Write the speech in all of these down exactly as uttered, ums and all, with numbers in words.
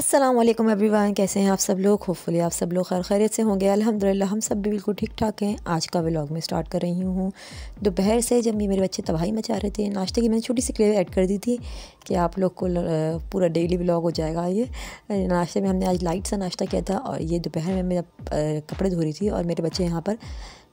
अस्सलाम वालेकुम एवरीवन, कैसे हैं आप सब लोग। होपफुली आप सब लोग खैर खैरियत से होंगे। अल्हम्दुलिल्लाह हम सब भी बिल्कुल ठीक ठाक हैं। आज का व्लॉग मैं स्टार्ट कर रही हूँ दोपहर से, जब ये मेरे बच्चे तबाही मचा रहे थे। नाश्ते की मैंने छोटी सी क्लिप ऐड कर दी थी कि आप लोग को पूरा डेली व्लॉग हो जाएगा। ये नाश्ते में हमने आज लाइट सा नाश्ता किया था और ये दोपहर में मैं कपड़े धो रही थी और मेरे बच्चे यहाँ पर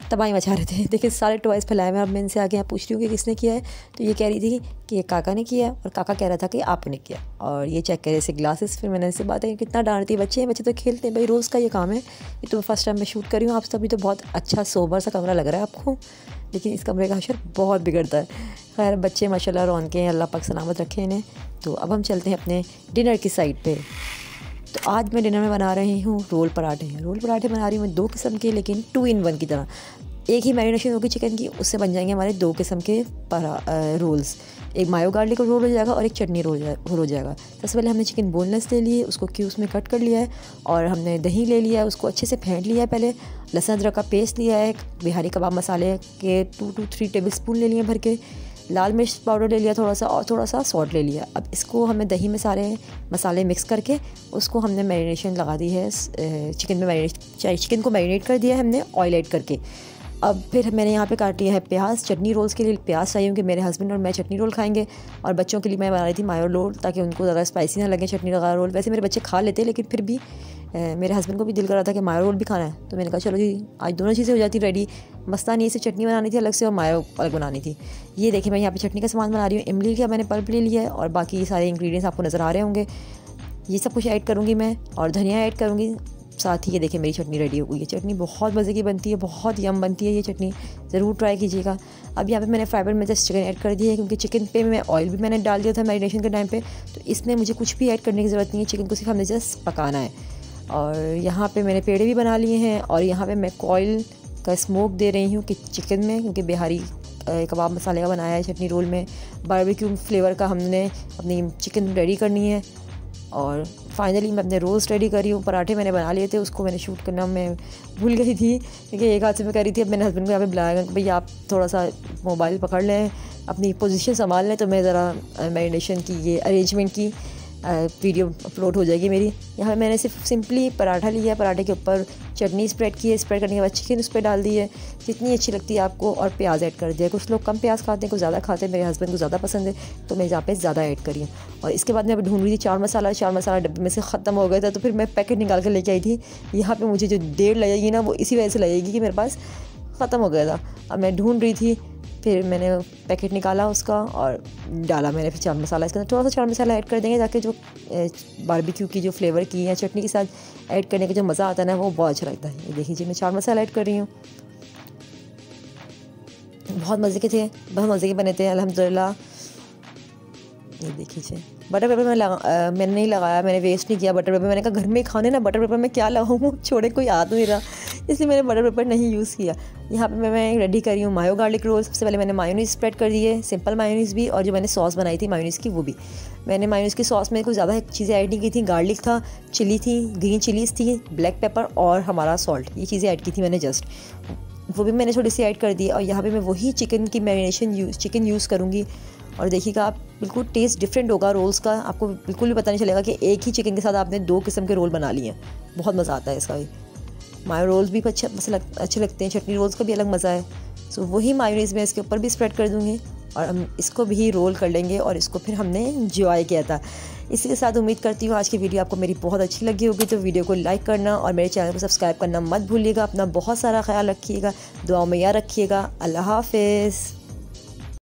तबाही मचा रहे थे। देखिए सारे टॉयज़ फैलाए हुए। अब मैं इनसे आगे यहाँ पूछ रही हूँ कि किसने किया है, तो ये कह रही थी कि ये काका ने किया और काका कह रहा था कि आपने किया। और ये चेक करे से ग्लासेस। फिर मैंने इनसे बात है, कितना डांटती है। बच्चे हैं, बच्चे तो खेलते हैं भाई, रोज़ का ये काम है। ये तो फर्स्ट टाइम मैं शूट कर रही हूँ। आप सभी तो बहुत अच्छा सोबर सा कमरा लग रहा है आपको, लेकिन इस कमरे का हशर बहुत बिगड़ता है। खैर बच्चे माशाल्लाह रौनकें हैं, अल्लाह पाक सलामत रखे इन्हें। तो अब हम चलते हैं अपने डिनर की साइड पर। तो आज मैं डिनर में बना रही हूँ रोल पराठे। रोल पराठे बना रही हूँ मैं दो किस्म के, लेकिन टू इन वन की तरह। एक ही मैरिनेशन होगी चिकन की, उससे बन जाएंगे हमारे दो किस्म के परा रोल्स। एक मायो गार्लिक रोल हो जाएगा और एक चटनी रोल हो जाएगा। सबसे पहले हमने चिकन बोनलेस ले लिए, उसको क्यूब्स में कट कर लिया है और हमने दही ले लिया है, उसको अच्छे से फेंट लिया है। पहले लहसुन अदरक का पेस्ट लिया है, बिहारी कबाब मसाले के two to three tablespoon ले लिए भर के, लाल मिर्च पाउडर ले लिया थोड़ा सा और थोड़ा सा सॉल्ट ले लिया। अब इसको हमें दही में सारे मसाले मिक्स करके उसको हमने मैरिनेशन लगा दी है चिकन में। मैरिनेट चिकन को मैरिनेट कर दिया है हमने ऑयल ऐड करके। अब फिर मैंने यहाँ पे काट लिया है प्याज। चटनी रोल्स के लिए प्याज चाहिए क्योंकि मेरे हस्बैंड और मैं चटनी रोल खाएंगे, और बच्चों के लिए मैं बना रही थी मायो रोल ताकि उनको ज़्यादा स्पाइसी ना लगे चटनी लगा रोल। वैसे मेरे बच्चे खा लेते हैं, लेकिन फिर भी मेरे हस्बैंड को भी दिल कर रहा था कि मायो रोल भी खाना है। तो मैंने कहा चलो जी आज दोनों चीज़ें हो जाती रेडी। मसला नहीं, इसे चटनी बनानी थी अलग से और मायो अलग बनानी थी। ये देखिए मैं यहाँ पे चटनी का सामान बना रही हूँ। इमली का मैंने पल्प ले लिया है और बाकी सारे इंग्रेडिएंट्स आपको नज़र आ रहे होंगे। ये सब कुछ ऐड करूँगी मैं और धनिया ऐड करूँगी साथ ही। ये देखिए मेरी चटनी रेडी हो गई है। चटनी बहुत मज़े की बनती है, बहुत यम बनती है। ये चटनी ज़रूर ट्राई कीजिएगा। अब यहाँ पे मैंने फ्राई पैन में जस्ट चिकन ऐड कर दिया है क्योंकि चिकन पे मैं ऑयल भी मैंने डाल दिया था मैरिनेशन के टाइम पे, तो इसमें मुझे कुछ भी ऐड करने की ज़रूरत नहीं है। चिकन को सिर्फ हमने जस्ट पकाना है। और यहाँ पर मैंने पेड़े भी बना लिए हैं और यहाँ पर मैं कॉयल का स्मोक दे रही हूँ कि चिकन में, क्योंकि बिहारी कबाब मसाले का बनाया है चटनी रोल में। बारबेक्यू फ्लेवर का हमने अपनी चिकन रेडी करनी है। और फाइनली मैं अपने रोल्स रेडी करी हूँ। पराठे मैंने बना लिए थे, उसको मैंने शूट करना मैं भूल गई थी क्योंकि एक हाथ से मैं कर रही थी। अब मैंने हस्बैंड को यहाँ पे बुलाया कि भैया आप थोड़ा सा मोबाइल पकड़ लें, अपनी पोजीशन संभाल लें, तो मैं ज़रा मैरिनेशन की ये अरेंजमेंट की वीडियो अपलोड हो जाएगी मेरी। यहाँ मैंने सिर्फ सिंपली पराठा लिया, पराठे के ऊपर चटनी स्प्रेड की है, स्प्रेड करने के बाद चिकन उस पर डाल दी है जितनी अच्छी लगती है आपको, और प्याज ऐड कर दिया। कुछ लोग कम प्याज खाते हैं, कुछ ज़्यादा खाते हैं। मेरे हस्बैंड को ज़्यादा पसंद है तो मैं यहाँ पे ज़्यादा ऐड करी हूँ। और इसके बाद मैं ढूंढ रही थी चार मसाला। चार मसाला डब्बे में से ख़त्म हो गया था, तो फिर मैं पैकेट निकाल कर लेके आई थी। यहाँ पर मुझे जो देर लगेगी ना वो इसी वजह से लगेगी कि मेरे पास ख़त्म हो गया था। अब मैं ढूंढ रही थी, फिर मैंने पैकेट निकाला उसका और डाला मैंने फिर चाट मसाला इसके अंदर। थोड़ा सा चाट मसाला ऐड कर देंगे ताकि जो बारबेक्यू की जो फ्लेवर की या चटनी के साथ ऐड करने का जो मज़ा आता है ना वो बहुत अच्छा लगता है। ये देखिए जी मैं चाट मसाला ऐड कर रही हूँ। बहुत मज़े के थे, बहुत मज़े के बने थे अल्हम्दुलिल्लाह। ये देखिए जी बटर पेपर मैं लगा आ, मैंने नहीं लगाया, मैंने वेस्ट नहीं किया बटर पेपर। मैंने कहा घर में खाने ना बटर पेपर में क्या लगाऊँ, छोड़े कोई याद नहीं रहा, इसलिए मैंने बटर पेपर नहीं यूज़ किया। यहाँ पे मैं मैं रेडी कर रही हूँ मायो गार्लिक रोल। सबसे पहले मैंने मायोनीज़ स्प्रेड कर दी है, सिंपल मायोनीज़ भी, और जो मैंने सॉस बनाई थी मायोनीज़ की वो भी। मैंने मायोनीज़ की सॉस में कुछ ज़्यादा चीज़ें ऐड नहीं की थी। गार्लिक था, चिली थी, ग्रीन चिलीज़ थी, ब्लैक पेपर और हमारा सॉल्ट, ये चीज़ें ऐड की थी मैंने जस्ट, वो भी मैंने थोड़ी सी ऐड कर दी। और यहाँ पर मैं वही चिकन की मैरिनेशन यूज़ चिकन यूज़ करूँगी और देखिएगा आप बिल्कुल टेस्ट डिफरेंट होगा रोल्स का। आपको बिल्कुल भी पता नहीं चलेगा कि एक ही चिकन के साथ आपने दो किस्म के रोल बना लिए हैं। बहुत मज़ा आता है इसका भी। मायो रोल्स भी अच्छा अच्छे लगते हैं, चटनी रोल्स का भी अलग मज़ा है। सो वही मायोनीज़ मैं इसके ऊपर भी स्प्रेड कर दूँगी और हम इसको भी रोल कर लेंगे। और इसको फिर हमने इंजॉय किया था। इसी के साथ उम्मीद करती हूँ आज की वीडियो आपको मेरी बहुत अच्छी लगी होगी। तो वीडियो को लाइक करना और मेरे चैनल को सब्सक्राइब करना मत भूलिएगा। अपना बहुत सारा ख्याल रखिएगा, दुआओं में याद रखिएगा। अल्लाह हाफिज़।